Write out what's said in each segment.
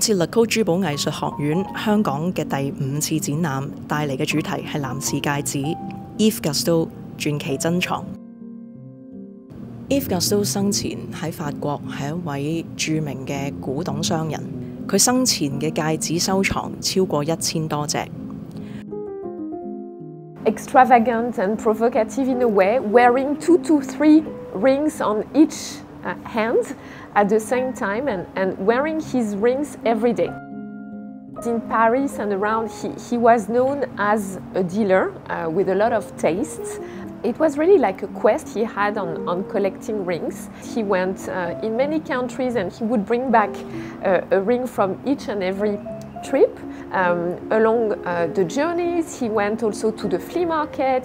今次 矽谷珠寶藝術學院香港嘅第5次展覽帶嚟嘅主題係男士戒指 Yves Gastou 傳奇珍藏。Yves Gastou 生前喺法國係一位著名嘅古董商人，佢生前嘅戒指收藏超過1000多隻。 Extravagant and provocative in a way, wearing 2 to 3 rings on each hand at the same time and wearing his rings every day. In Paris and around, he was known as a dealer with a lot of tastes. It was really like a quest he had on collecting rings. He went in many countries and he would bring back a ring from each and every trip. Along the journeys, he went also to the flea market,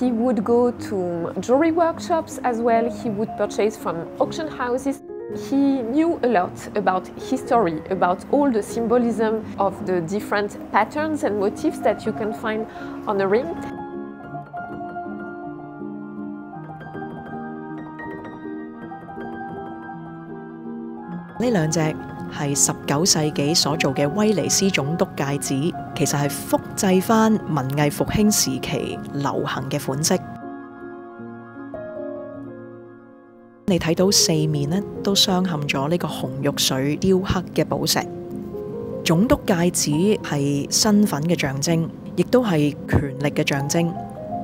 he would go to jewelry workshops as well, he would purchase from auction houses. He knew a lot about history, about all the symbolism of the different patterns and motifs that you can find on a ring. These 2 係19世紀所做嘅威尼斯總督戒指，其實係複製返文藝復興時期流行嘅款式。你睇到4面咧都鑲嵌咗呢個紅玉髓雕刻嘅寶石。總督戒指係身份嘅象徵，亦都係權力嘅象徵。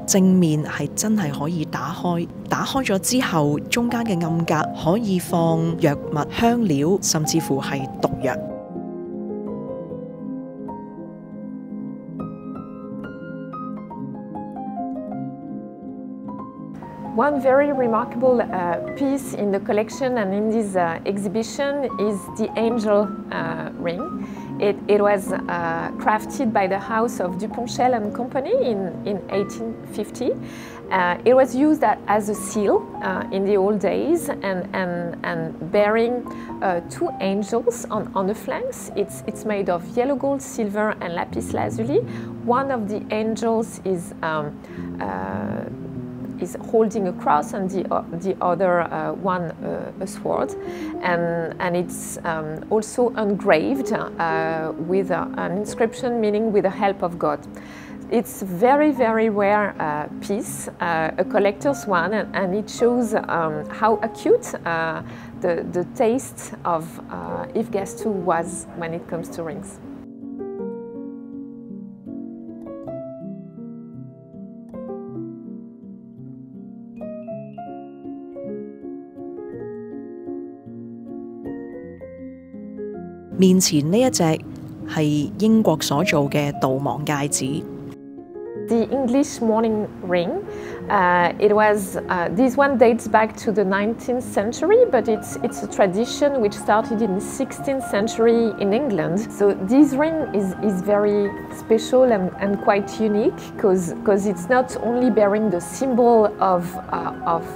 正面係真係可以打開，打開咗之後，中間嘅暗格可以放藥物、香料，甚至乎係毒藥。One very remarkable piece in the collection and in this exhibition is the angel ring. It was crafted by the house of Duponchel and Company in 1850. It was used as a seal in the old days and bearing 2 angels on the flanks. It's made of yellow gold, silver and lapis lazuli. One of the angels is holding a cross and the other one a sword, and it's also engraved with an inscription meaning with the help of God. It's very rare piece, a collector's one, and it shows how acute the taste of Yves Gastou was when it comes to rings.面前呢一隻係英國所做嘅悼亡戒指。The English mourning ring. It was this one dates back to the 19th century, but it's a tradition which started in the 16th century in England. So this ring is very special and quite unique because it's not only bearing the symbol of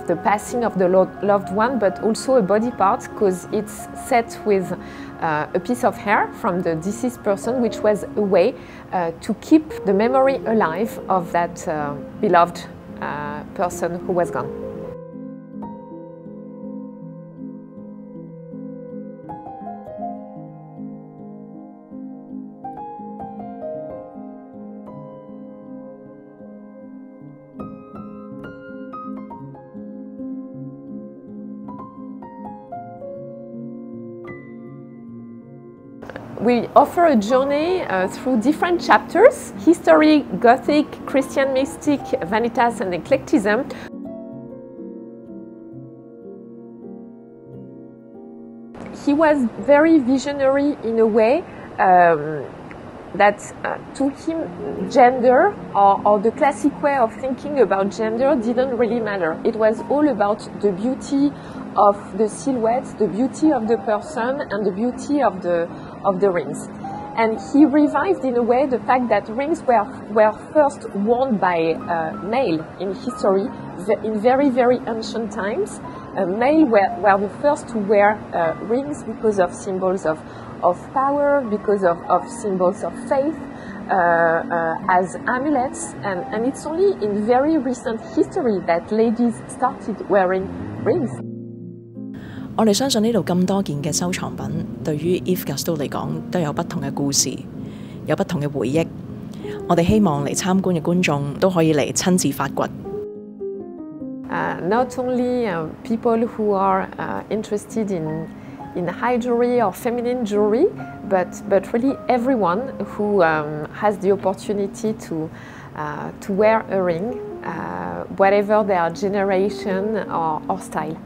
the passing of the loved one, but also a body part because it's set with a piece of hair from the deceased person, which was a way to keep the memory alive of that beloved person who was gone. We offer a journey through different chapters: history, Gothic, Christian mystic, vanitas and eclecticism. He was very visionary in a way that to him gender or the classic way of thinking about gender didn't really matter. It was all about the beauty of the silhouettes, the beauty of the person and the beauty of the rings. And he revived in a way the fact that rings were first worn by male in history, in very ancient times. Male were the first to wear rings because of symbols of power, because of symbols of faith, as amulets, and it's only in very recent history that ladies started wearing rings. 我哋相信呢度咁多件嘅收藏品，對於 Yves Gastou 嚟講都有不同嘅故事，有不同嘅回憶。我哋希望嚟參觀嘅觀眾都可以嚟親自發掘。 Not only people who are interested in high jewelry or feminine jewelry, but really everyone who has the opportunity to wear a ring, whatever their generation or style.